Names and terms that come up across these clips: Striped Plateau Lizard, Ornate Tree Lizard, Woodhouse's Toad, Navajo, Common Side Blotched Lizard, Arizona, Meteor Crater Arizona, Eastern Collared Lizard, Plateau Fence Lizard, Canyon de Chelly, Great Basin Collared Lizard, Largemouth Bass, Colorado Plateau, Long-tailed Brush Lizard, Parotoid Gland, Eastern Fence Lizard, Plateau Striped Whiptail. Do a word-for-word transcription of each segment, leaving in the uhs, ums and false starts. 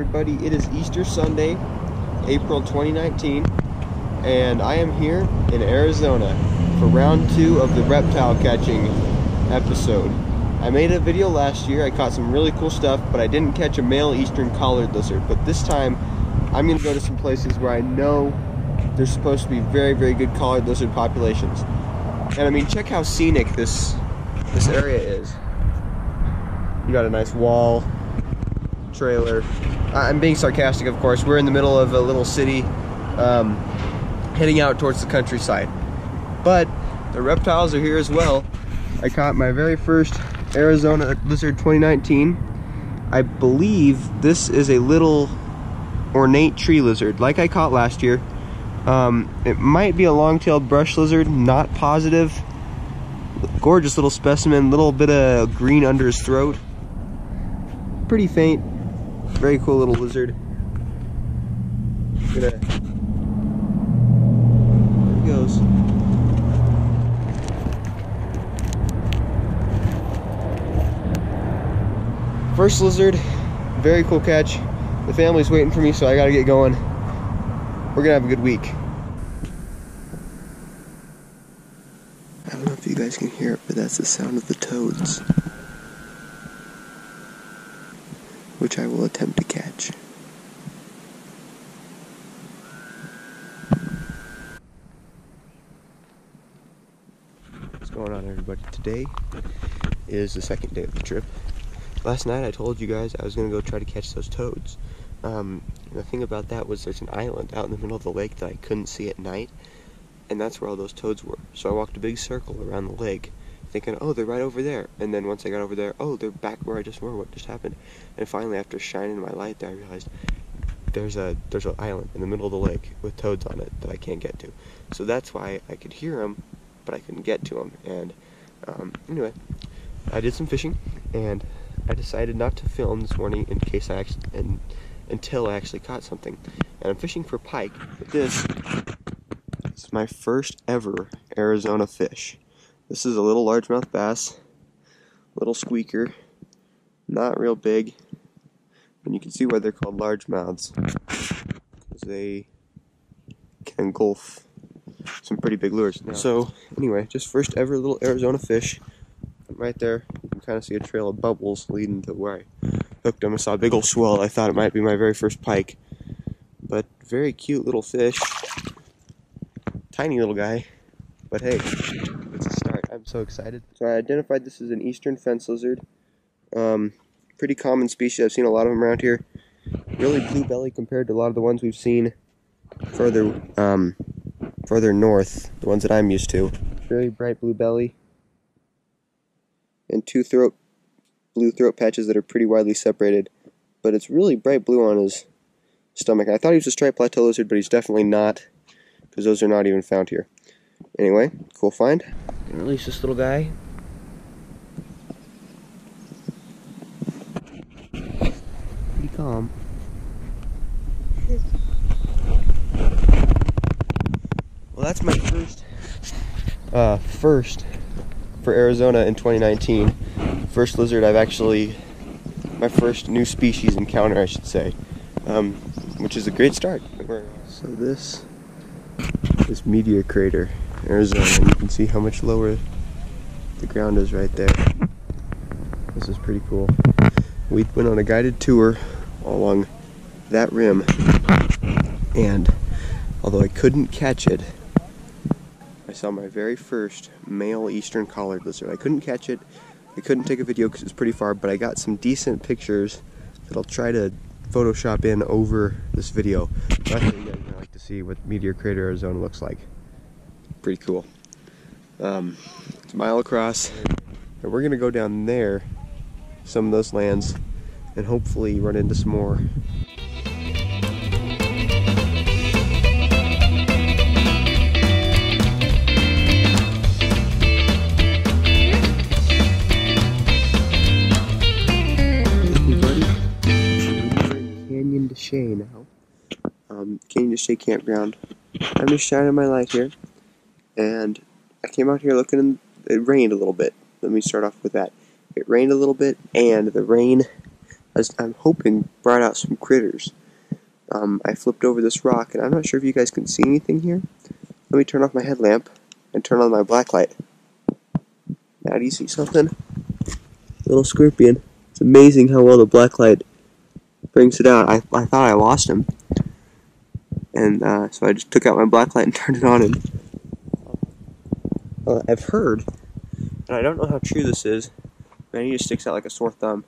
everybody. It is Easter Sunday, April twenty nineteen, and I am here in Arizona for round two of the reptile catching episode. I made a video last year, I caught some really cool stuff, but I didn't catch a male Eastern Collared Lizard. But this time, I'm going to go to some places where I know there's supposed to be very, very good collared lizard populations. And I mean, check how scenic this, this area is. You got a nice wall, trailer. I'm being sarcastic, of course. We're in the middle of a little city, um, heading out towards the countryside. But the reptiles are here as well. I caught my very first Arizona lizard twenty nineteen. I believe this is a little ornate tree lizard, like I caught last year. Um, it might be a long-tailed brush lizard, not positive. Gorgeous little specimen, little bit of green under his throat. Pretty faint, very cool little lizard. Gonna... There he goes. First lizard, very cool catch. The family's waiting for me, so I gotta get going. We're gonna have a good week. I don't know if you guys can hear it, but that's the sound of the toads, which I will attempt to catch. What's going on, everybody? Today is the second day of the trip. Last night I told you guys I was gonna go try to catch those toads. Um, the thing about that was there's an island out in the middle of the lake that I couldn't see at night, and that's where all those toads were. So I walked a big circle around the lake, thinking, oh, they're right over there. And then once I got over there, oh, they're back where I just were. What just happened? And finally, after shining my light there, I realized there's a there's an island in the middle of the lake with toads on it that I can't get to. So that's why I could hear them, but I couldn't get to them. And um, anyway, I did some fishing, and I decided not to film this morning in case I actually and. until I actually caught something. And I'm fishing for pike, but this is my first ever Arizona fish. This is a little largemouth bass, little squeaker, not real big, and you can see why they're called largemouths, because they can engulf some pretty big lures. Now, so anyway, just first ever little Arizona fish. Right there, you can kind of see a trail of bubbles leading to where I hooked them. I saw a big old swell. I thought it might be my very first pike, but very cute little fish. Tiny little guy, but hey, it's a start. I'm so excited. So I identified this as an Eastern Fence Lizard. Um, pretty common species. I've seen a lot of them around here. Really blue belly compared to a lot of the ones we've seen further, um, further north, the ones that I'm used to. Very bright blue belly, and two throat blue throat patches that are pretty widely separated, but it's really bright blue on his stomach. I thought he was a striped plateau lizard, but he's definitely not, because those are not even found here. Anyway, cool find. And release this little guy. Pretty calm. Well, that's my first, uh, first for Arizona in twenty nineteen. First lizard I've actually, my first new species encounter, I should say, um, which is a great start. So this is Meteor Crater, Arizona. You can see how much lower the ground is right there. This is pretty cool. We went on a guided tour along that rim, and although I couldn't catch it, I saw my very first male Eastern Collared Lizard. I couldn't catch it, I couldn't take a video because it's pretty far, but I got some decent pictures that I'll try to Photoshop in over this video. But I think you guys would like to see what Meteor Crater Arizona looks like. Pretty cool. Um, it's a mile across, and we're going to go down there, some of those lands, and hopefully run into some more. Canyon de Chelly now. Um, Canyon de Chelly campground. I'm just shining my light here, and I came out here looking, and it rained a little bit. Let me start off with that. It rained a little bit, and the rain has, I'm hoping, brought out some critters. Um, I flipped over this rock, and I'm not sure if you guys can see anything here. Let me turn off my headlamp and turn on my black light. Now, do you see something? Little scorpion. It's amazing how well the black light brings it out. I, I thought I lost him. And uh, so I just took out my black light and turned it on. And uh, I've heard, and I don't know how true this is, man, he just sticks out like a sore thumb.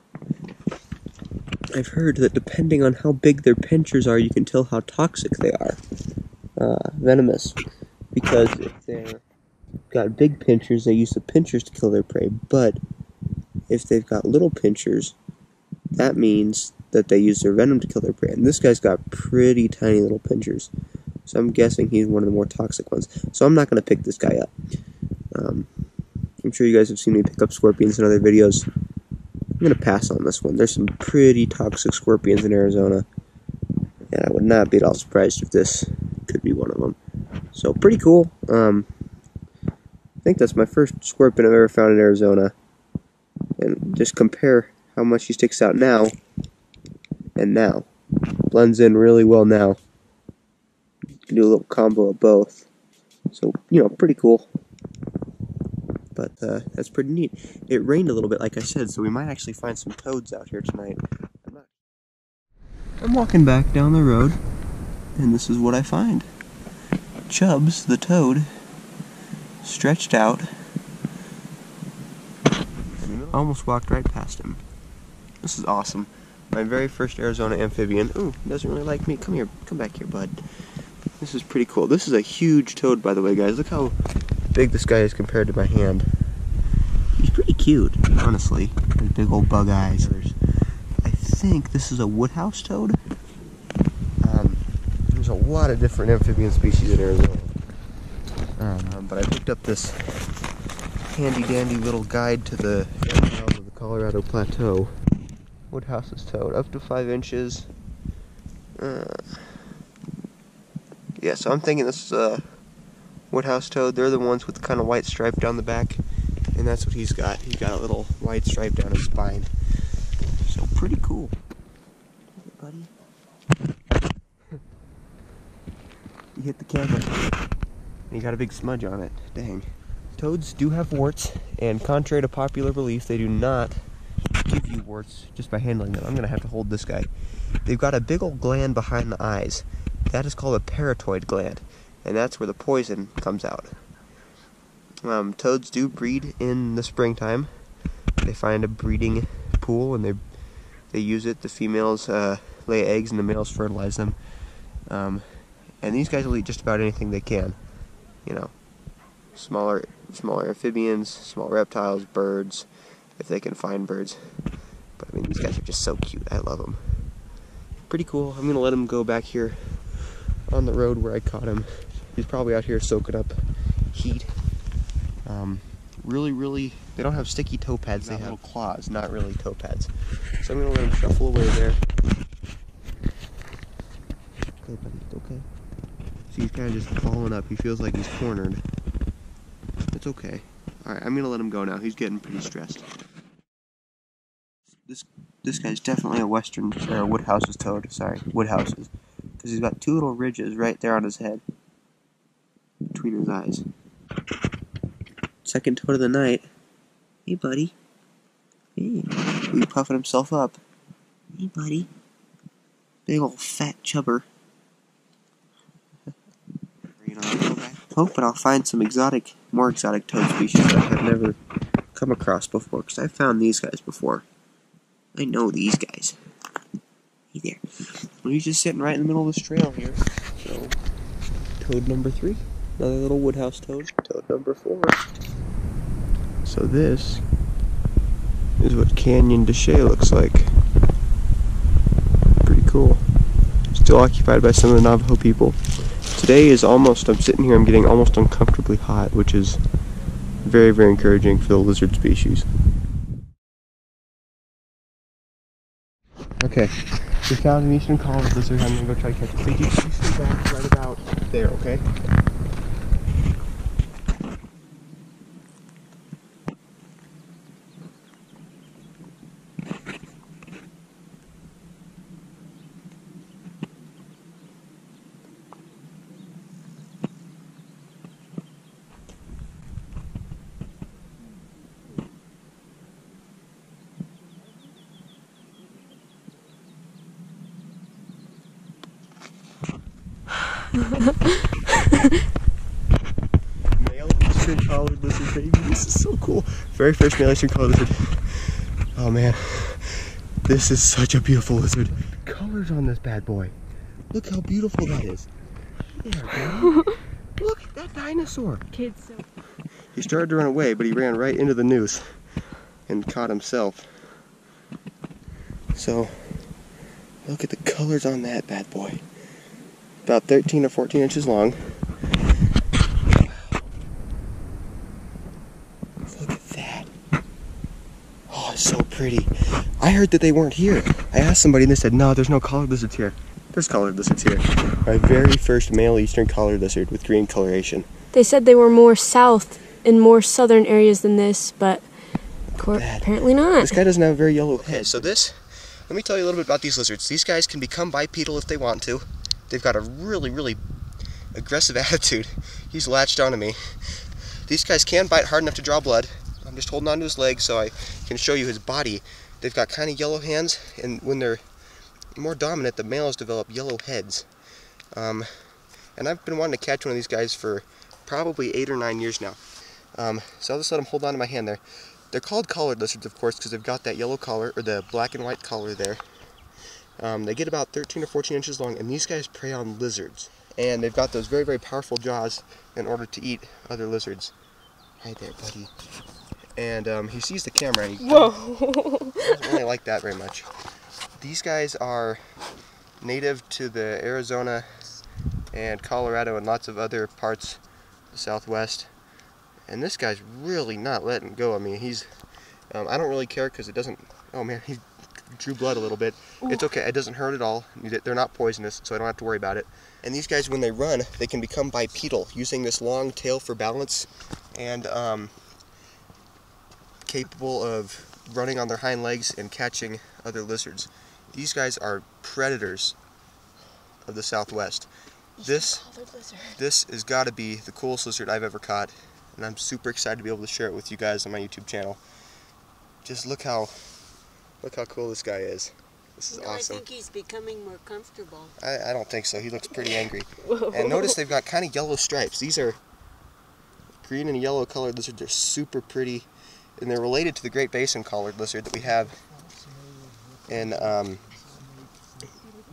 I've heard that depending on how big their pinchers are, you can tell how toxic they are, uh, venomous, because if they've got big pinchers, they use the pinchers to kill their prey, but if they've got little pinchers, that means that they use their venom to kill their prey, and this guy's got pretty tiny little pinchers, so I'm guessing he's one of the more toxic ones, so I'm not going to pick this guy up. Um, I'm sure you guys have seen me pick up scorpions in other videos. I'm going to pass on this one. There's some pretty toxic scorpions in Arizona, and I would not be at all surprised if this could be one of them. So, pretty cool. Um, I think that's my first scorpion I've ever found in Arizona. And just compare how much he sticks out now and now. Blends in really well now. You can do a little combo of both. So, you know, pretty cool. But uh, that's pretty neat. It rained a little bit, like I said, so we might actually find some toads out here tonight. I'm, not... I'm walking back down the road, and this is what I find. Chubbs, the toad, stretched out. I almost walked right past him. This is awesome. My very first Arizona amphibian. Ooh, doesn't really like me. Come here. Come back here, bud. This is pretty cool. This is a huge toad, by the way, guys. Look how big this guy is compared to my hand. He's pretty cute, honestly. His big old bug eyes. I think this is a Woodhouse toad. Um, there's a lot of different amphibian species in Arizona. Um, but I picked up this handy dandy little guide to the areas of the Colorado Plateau. Woodhouse's toad, up to five inches. Uh, yeah, so I'm thinking this is uh, a Woodhouse toad. They're the ones with the kind of white stripe down the back, and that's what he's got. He's got a little white stripe down his spine. So pretty cool. Hey, buddy. You hit the camera, and you got a big smudge on it. Dang. Toads do have warts, and contrary to popular belief, they do not give you warts just by handling them. I'm going to have to hold this guy. They've got a big old gland behind the eyes. That is called a parotoid gland, and that's where the poison comes out. Um, toads do breed in the springtime. They find a breeding pool, and they they use it. The females uh, lay eggs, and the males fertilize them. Um, and these guys will eat just about anything they can. You know, smaller, smaller amphibians, small reptiles, birds, if they can find birds. But I mean, these guys are just so cute. I love them. Pretty cool. I'm going to let him go back here on the road where I caught him. He's probably out here soaking up heat. Um, really, really, they don't have sticky toe pads. They have little claws, not really toe pads. So I'm going to let him shuffle away there. Okay, buddy, okay. So he's kind of just falling up. He feels like he's cornered. It's okay. Alright, I'm going to let him go now. He's getting pretty stressed. This this guy's definitely a Western, or Woodhouse's toad, sorry, Woodhouse's, because he's got two little ridges right there on his head, between his eyes. Second toad of the night. Hey, buddy. Hey. He's puffing himself up. Hey, buddy. Big old fat chubber. You know, I'm hoping I'll find some exotic, more exotic toad species that I've never come across before, because I've found these guys before. I know these guys. Hey there. Well, he's just sitting right in the middle of this trail here. So, toad number three. Another little Woodhouse toad. Toad number four. So this is what Canyon de Chelly looks like. Pretty cool. Still occupied by some of the Navajo people. Today is almost, I'm sitting here, I'm getting almost uncomfortably hot, which is very, very encouraging for the lizard species. Okay, we found an Eastern Collared Lizard. I'm gonna go try to catch it. So you, you stay back right about there, okay? Male Eastern Collared Lizard, baby. This is so cool. Very first male Eastern Collared Lizard. Oh man, this is such a beautiful lizard. Colors on this bad boy. Look how beautiful that is. There, look at that dinosaur. Kid's so cool. He started to run away, but he ran right into the noose and caught himself. So, look at the colors on that bad boy. About thirteen or fourteen inches long. Look at that. Oh, it's so pretty. I heard that they weren't here. I asked somebody and they said, no, there's no collared lizards here. There's collared lizards here. My very first male eastern collared lizard with green coloration. They said they were more south in more southern areas than this, but apparently not. This guy doesn't have a very yellow head. So this, let me tell you a little bit about these lizards. These guys can become bipedal if they want to. They've got a really, really aggressive attitude. He's latched onto me. These guys can bite hard enough to draw blood. I'm just holding onto his leg so I can show you his body. They've got kind of yellow hands, and when they're more dominant, the males develop yellow heads. Um, and I've been wanting to catch one of these guys for probably eight or nine years now. Um, so I'll just let him hold onto my hand there. They're called collared lizards, of course, because they've got that yellow collar, or the black and white collar there. Um, they get about thirteen or fourteen inches long, and these guys prey on lizards. And they've got those very, very powerful jaws in order to eat other lizards. Hi there, buddy. And um, he sees the camera. And he, whoa! He doesn't really like that very much. These guys are native to the Arizona and Colorado and lots of other parts of the Southwest. And this guy's really not letting go. I mean, he's, um, I don't really care because it doesn't, oh man, he drew blood a little bit. Ooh. It's okay, it doesn't hurt at all. They're not poisonous, so I don't have to worry about it. And these guys, when they run, they can become bipedal, using this long tail for balance and um, capable of running on their hind legs and catching other lizards. These guys are predators of the Southwest. This, this has got to be the coolest lizard I've ever caught. And I'm super excited to be able to share it with you guys on my YouTube channel. Just look how, look how cool this guy is. This is no, awesome. I think he's becoming more comfortable. I, I don't think so. He looks pretty angry. And notice they've got kind of yellow stripes. These are green and yellow colored lizards. They're super pretty, and they're related to the Great Basin Collared Lizard that we have in um,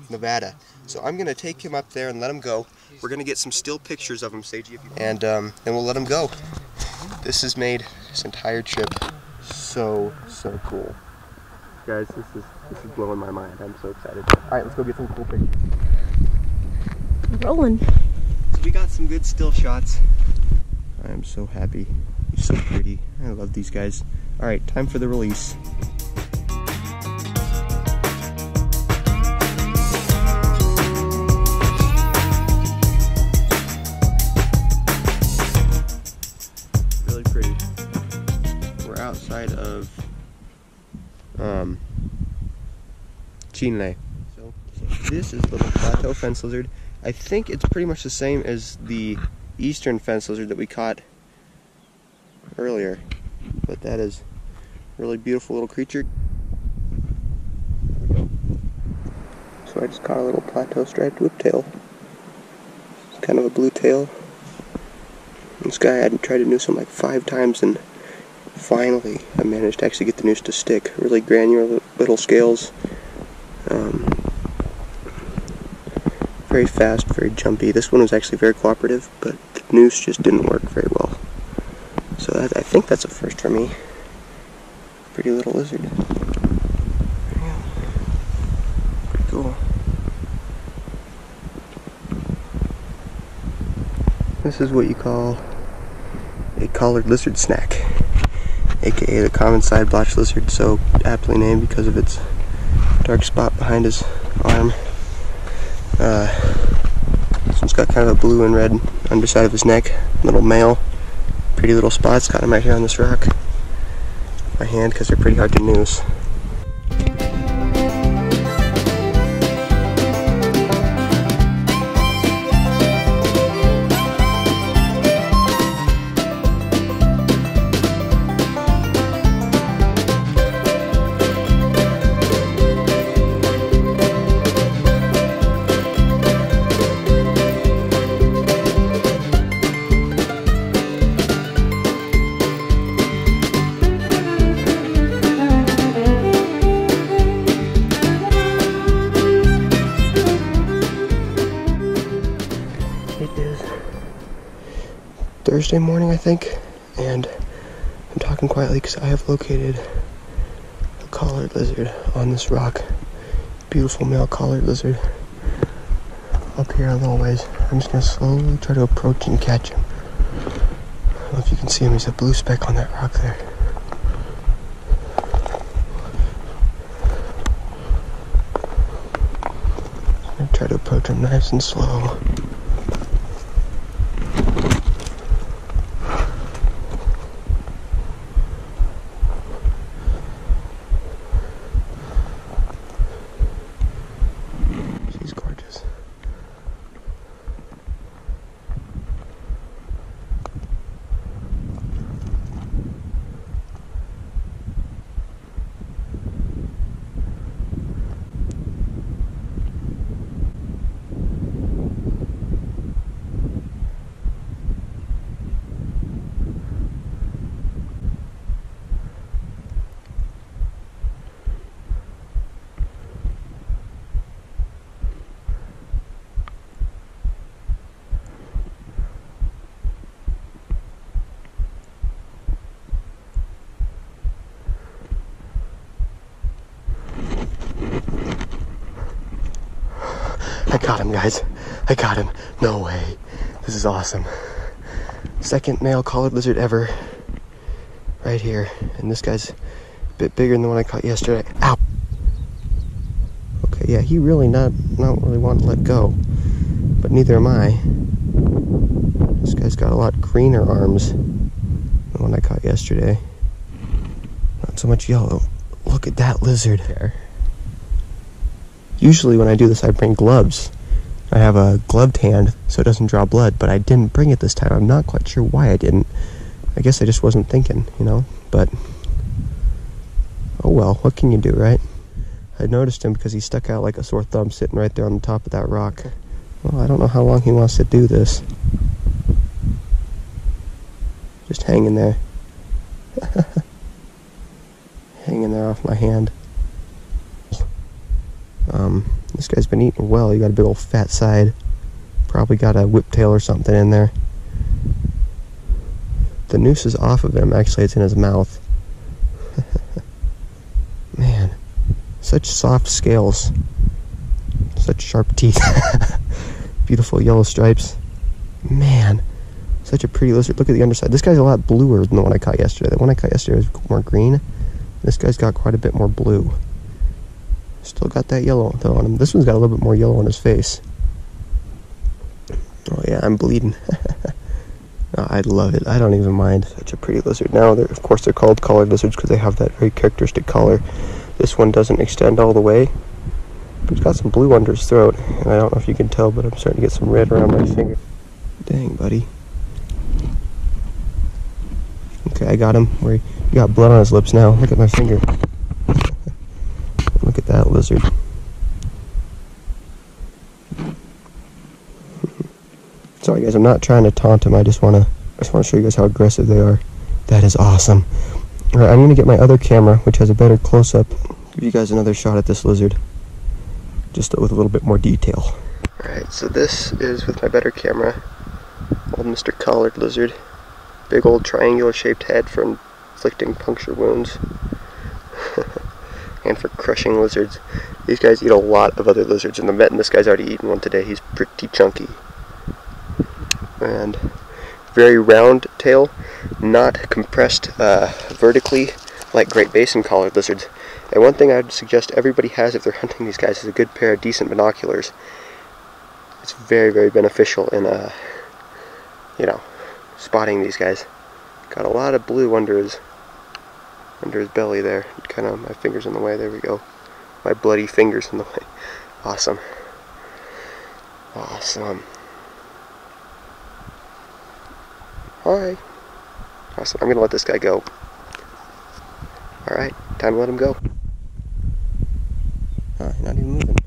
Nevada. So I'm going to take him up there and let him go. We're going to get some still pictures of him, Sagey, if you and um, then we'll let him go. This has made this entire trip so, so cool. Guys, this is, this is blowing my mind. I'm so excited. Alright, let's go get some cool pictures. Rolling. So we got some good still shots. I am so happy. He's so pretty. I love these guys. Alright, time for the release. Of um, Chile. So, so this is the Plateau Fence Lizard. I think it's pretty much the same as the Eastern Fence Lizard that we caught earlier, but that is a really beautiful little creature. There we go. So I just caught a little Plateau Striped Whiptail. It's kind of a blue tail. This guy, I tried to noose him like five times and finally, I managed to actually get the noose to stick. Really granular little scales. Um, very fast, very jumpy. This one was actually very cooperative, but the noose just didn't work very well. So that, I think that's a first for me. Pretty little lizard. Yeah. Pretty cool. This is what you call a collared lizard snack. A K A the Common Side Blotched Lizard, so aptly named because of its dark spot behind his arm. Uh, this one's got kind of a blue and red underside of his neck, little male, pretty little spots, got him right here on this rock. My hand, because they're pretty hard to noose. Thursday morning, I think, and I'm talking quietly because I have located a collared lizard on this rock. Beautiful male collared lizard up here a little ways. I'm just going to slowly try to approach and catch him. I don't know if you can see him. He's a blue speck on that rock there. I'm going to try to approach him nice and slow. I got him, guys. I got him. No way. This is awesome. Second male collared lizard ever. Right here. And this guy's a bit bigger than the one I caught yesterday. Ow! Okay, yeah, he really not, not really want to let go. But neither am I. This guy's got a lot greener arms than the one I caught yesterday. Not so much yellow. Look at that lizard there. Usually when I do this, I bring gloves. I have a gloved hand, so it doesn't draw blood, but I didn't bring it this time. I'm not quite sure why I didn't. I guess I just wasn't thinking, you know? But, oh well, what can you do, right? I noticed him because he stuck out like a sore thumb sitting right there on the top of that rock. Well, I don't know how long he wants to do this. Just hanging there. Hanging there off my hand. Um, this guy's been eating well. He got a big old fat side. Probably got a whiptail or something in there. The noose is off of him. Actually, it's in his mouth. Man, such soft scales. Such sharp teeth. Beautiful yellow stripes. Man, such a pretty lizard. Look at the underside. This guy's a lot bluer than the one I caught yesterday. The one I caught yesterday was more green. This guy's got quite a bit more blue. Still got that yellow though on him. This one's got a little bit more yellow on his face. Oh yeah, I'm bleeding. Oh, I love it. I don't even mind. Such a pretty lizard. Now, they're, of course, they're called collared lizards because they have that very characteristic collar. This one doesn't extend all the way. But he's got some blue under his throat. And I don't know if you can tell, but I'm starting to get some red around my finger. Dang, buddy. Okay, I got him. Where he got blood on his lips now. Look at my finger. Look at that lizard. Sorry guys, I'm not trying to taunt them. I just want to I just want to show you guys how aggressive they are. That is awesome. Alright, I'm going to get my other camera, which has a better close-up. Give you guys another shot at this lizard. Just with a little bit more detail. Alright, so this is with my better camera. Old Mister Collared Lizard. Big old triangular-shaped head for inflicting puncture wounds. And for crushing lizards. These guys eat a lot of other lizards in the vet, and this guy's already eaten one today. He's pretty chunky. And very round tail, not compressed uh, vertically like Great Basin collared lizards. And one thing I would suggest everybody has if they're hunting these guys is a good pair of decent binoculars. It's very, very beneficial in, uh, you know, spotting these guys. Got a lot of blue under his under his belly there. Kind of my fingers in the way. There we go. My bloody fingers in the way. Awesome. Awesome. Alright. Awesome. I'm going to let this guy go. Alright. Time to let him go. Alright, not even moving.